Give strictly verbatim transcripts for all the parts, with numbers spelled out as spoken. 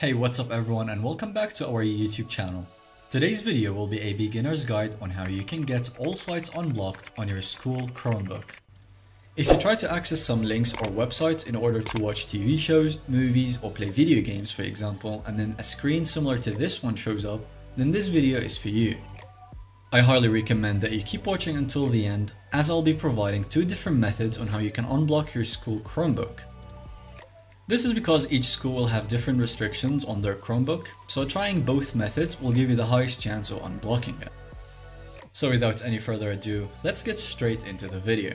Hey, what's up everyone and welcome back to our YouTube channel. Today's video will be a beginner's guide on how you can get all sites unblocked on your school Chromebook. If you try to access some links or websites in order to watch T V shows, movies or play video games for example, and then a screen similar to this one shows up, then this video is for you. I highly recommend that you keep watching until the end, as I'll be providing two different methods on how you can unblock your school Chromebook. This is because each school will have different restrictions on their Chromebook, so trying both methods will give you the highest chance of unblocking it. So without any further ado, let's get straight into the video.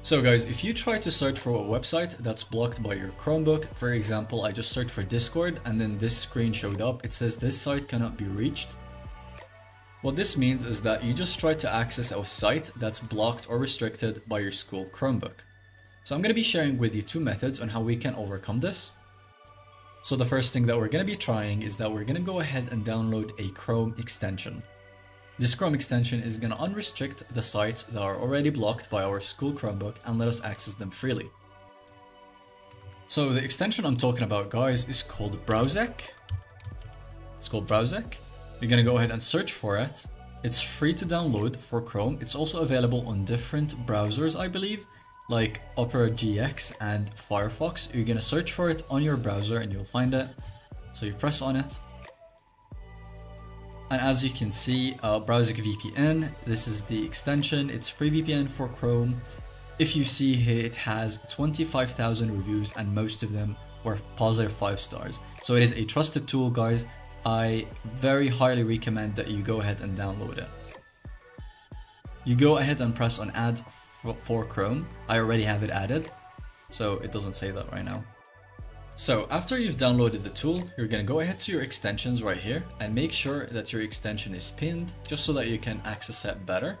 So guys, if you try to search for a website that's blocked by your Chromebook, for example, I just searched for Discord and then this screen showed up, it says this site cannot be reached. What this means is that you just tried to access a site that's blocked or restricted by your school Chromebook. So I'm going to be sharing with you two methods on how we can overcome this. So the first thing that we're going to be trying is that we're going to go ahead and download a Chrome extension. This Chrome extension is going to unrestrict the sites that are already blocked by our school Chromebook and let us access them freely. So the extension I'm talking about guys is called Browsec. It's called Browsec. You're going to go ahead and search for it. It's free to download for Chrome. It's also available on different browsers, I believe, like Opera G X and Firefox. You're going to search for it on your browser and you'll find it. So you press on it. And as you can see, uh, BrowserVPN, this is the extension. It's free V P N for Chrome. If you see here, it has twenty-five thousand reviews and most of them were positive five stars. So it is a trusted tool, guys. I very highly recommend that you go ahead and download it. You go ahead and press on add for Chrome. I already have it added, so it doesn't say that right now. So after you've downloaded the tool, you're gonna go ahead to your extensions right here and make sure that your extension is pinned just so that you can access it better.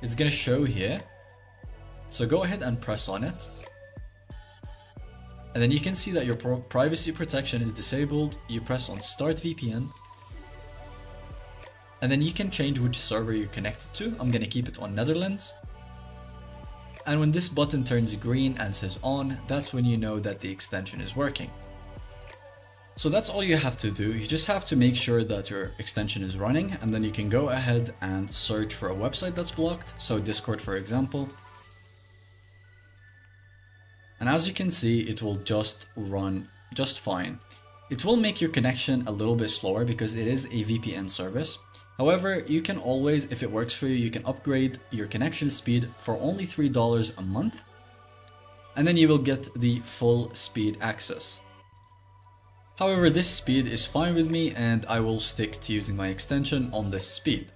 It's gonna show here. So go ahead and press on it. And then you can see that your privacy protection is disabled. You press on Start V P N. And then you can change which server you're connected to. I'm gonna keep it on Netherlands. And when this button turns green and says on, that's when you know that the extension is working. So that's all you have to do. You just have to make sure that your extension is running and then you can go ahead and search for a website that's blocked. So Discord, for example. And as you can see, it will just run just fine. It will make your connection a little bit slower because it is a V P N service. However, you can always, if it works for you, you can upgrade your connection speed for only three dollars a month. And then you will get the full speed access. However, this speed is fine with me and I will stick to using my extension on this speed.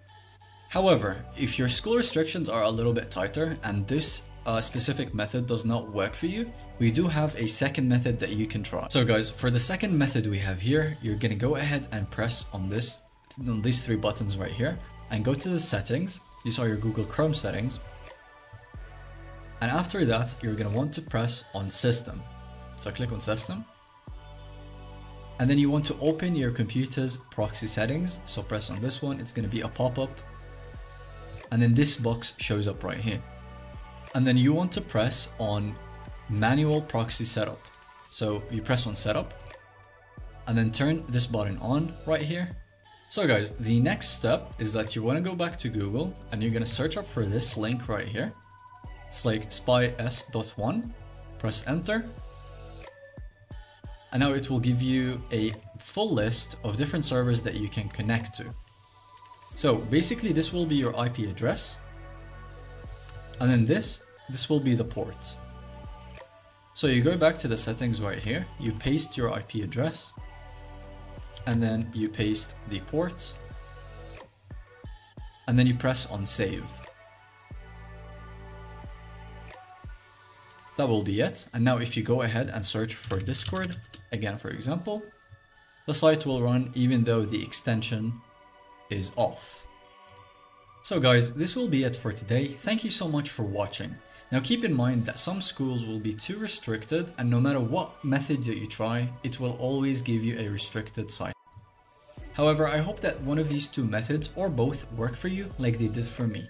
However, if your school restrictions are a little bit tighter and this uh, specific method does not work for you, we do have a second method that you can try. So guys, for the second method we have here, you're going to go ahead and press on this on these three buttons right here and go to the settings. These are your Google Chrome settings. And after that, you're going to want to press on system. So click on system. And then you want to open your computer's proxy settings. So press on this one. It's going to be a pop-up. And then this box shows up right here. And then you want to press on manual proxy setup. So you press on setup and then turn this button on right here. So guys, the next step is that you want to go back to Google and you're going to search up for this link right here. It's like S P Y S dot one, press enter. And now it will give you a full list of different servers that you can connect to. So basically this will be your I P address. And then this, this will be the port. So you go back to the settings right here, you paste your I P address. And then you paste the port and then you press on save. That will be it. And now if you go ahead and search for Discord again, for example, the site will run even though the extension is off. So guys, this will be it for today. Thank you so much for watching. Now keep in mind that some schools will be too restricted and no matter what method that you try, it will always give you a restricted site. However, I hope that one of these two methods or both work for you like they did for me.